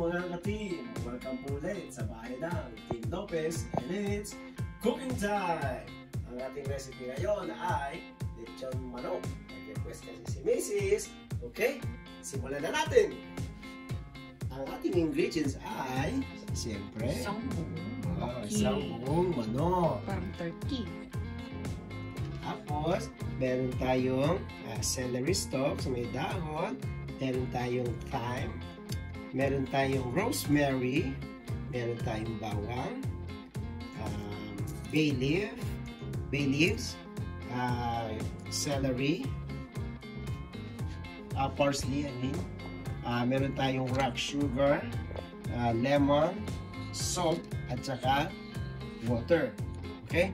mga ka-team! Welcome po ulit sa bahay ng Team Lopez and it's cooking time! Ang ating recipe ngayon ay lechon manok. Nag-request kasi si Mrs. Okay, simulan na natin! Ang ating ingredients ay siyempre isang buong manok. Parang turkey. Tapos, meron tayong celery stalks, may dahon. Meron tayong thyme, meron tayong rosemary, meron tayong bawang, bay leaves, celery, parsley, meron tayong rock sugar, lemon, salt, at saka water. Okay?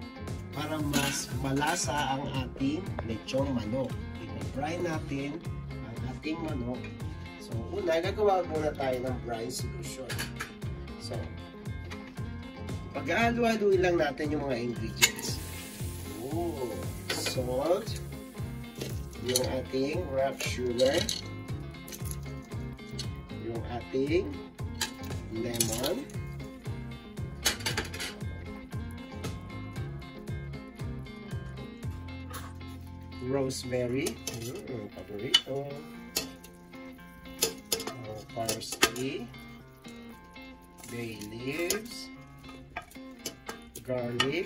Para mas malasa ang ating lechong manok. I-fry natin ating manok. So, una, gagawa muna tayo ng brine solution. So, pag-ahalu-haluin lang natin yung mga ingredients. Oh, salt, yung ating rock sugar, yung ating lemon, rosemary, paborito, parsley, bay leaves, garlic.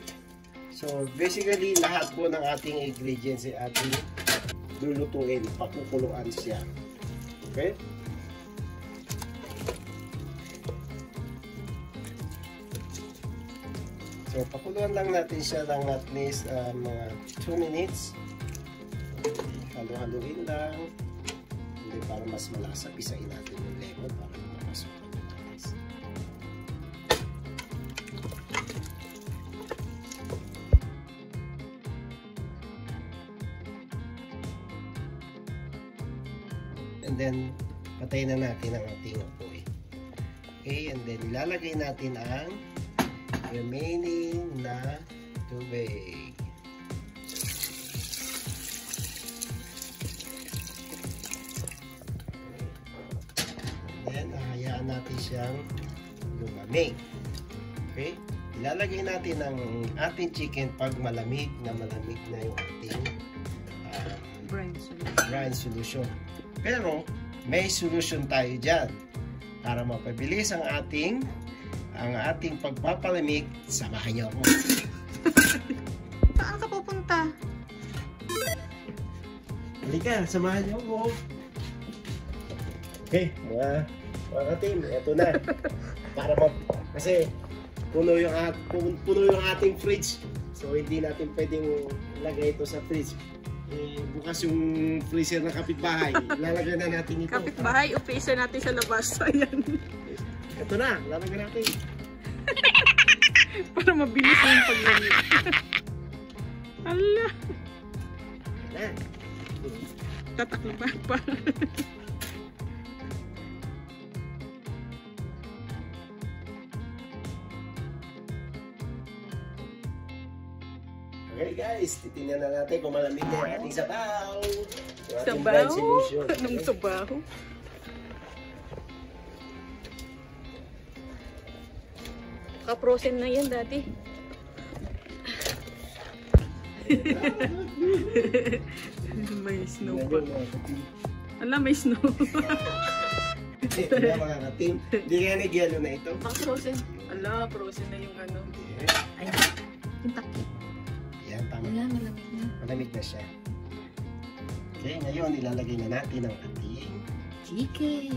So basically lahat po ng ating ingredients ay ating lulutuin, pakukuluan siya. Okay? So pakuluan lang natin siya ng at least mga 2 minutes. Halo-haloin lang para mas malasa. Pisain natin yung lemon para makapasok yung tamis. And then patayin na natin ang ating apoy. Okay, and then ilalagay natin ang remaining na tubig. Natin siyang lumamig. Okay? Ilalagay natin ang ating chicken pag malamig na yung ating brine solution. Pero, may solution tayo dyan para mapabilis ang ating pagpapalamig. Samahan niyo ako. Saan ka pupunta? Halika, samahan niyo ako. Okay, mga ka-team, eto na. Para kasi puno yung ating fridge. So hindi natin pwedeng ilagay ito sa fridge. Bukas yung freezer ng kapitbahay. Lalagyan na natin ito. Kapitbahay, freezer natin sa labas. So, ayan. Eto na, lalagyan natin. Para mabilis yung paglamig. Ala. Tatakbo ba pa? Okay guys, titingnan na natin kung malamig na yung ating sabaw. Sabaw? Anong sabaw? Naka-frozen na yan dati. May snow pa. Ala, may snow. Hindi mga ka-team. Hindi nga nag-yellow na ito. Naka-frozen. Ala, frozen na yung ano. Ayan. Yung takip. Wala, malamig na. Malamig na siya. Okay, ngayon ilalagay na natin ang ating chicken.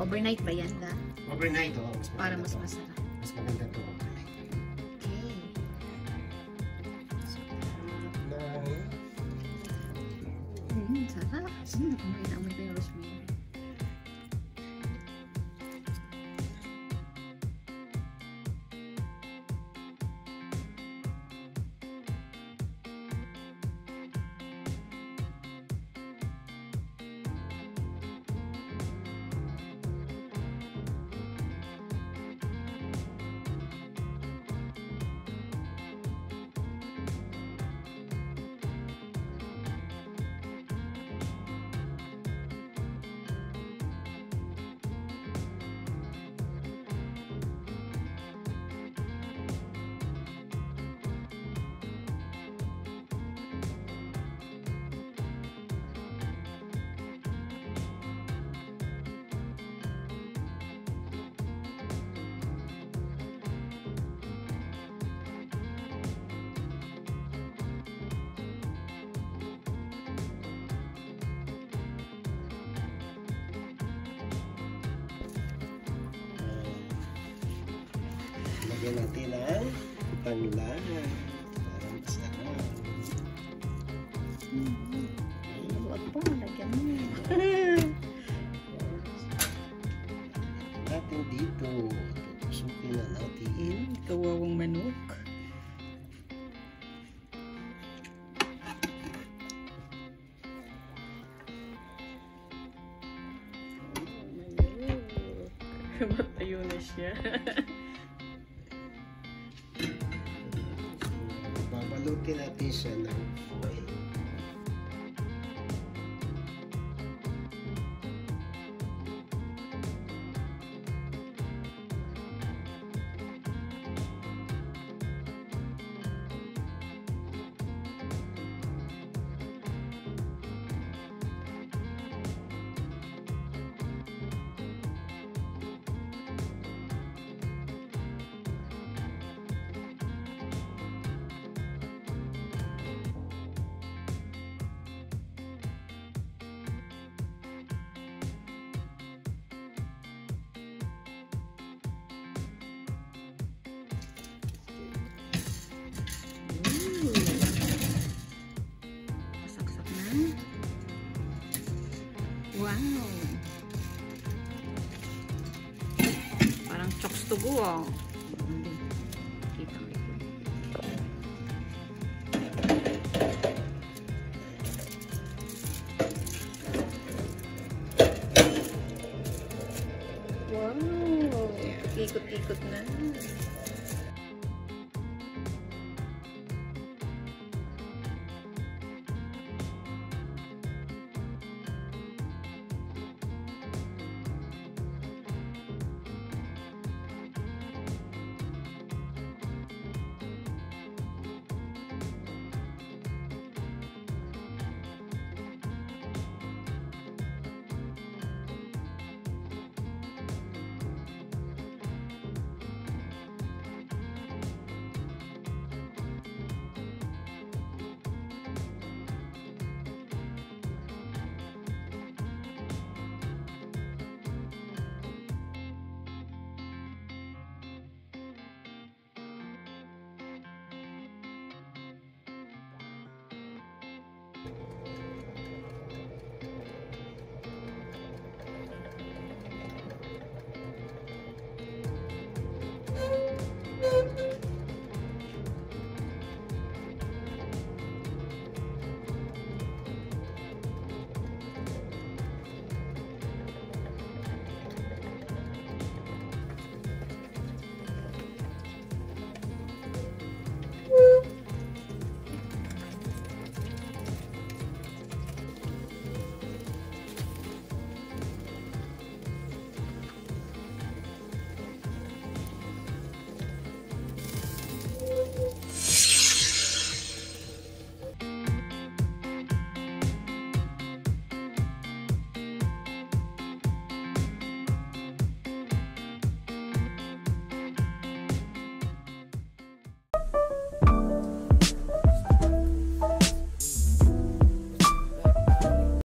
Overnight ba yan ka? Overnight, oo. Para mas masarap. Mas maganda ito overnight. Okay. Sarap na. Sarap. Kumain pa yung rosemary. Lagyan natin ang tanglad. Mas ako. Huwag po, lagyan mo. Natin dito. Tutusupin na natin. Kawawang manok. Matayo na siya. Babalutin natin siya ng foil. Wow! Parang chokes to go, oh. Wow! Ikot-ikot na.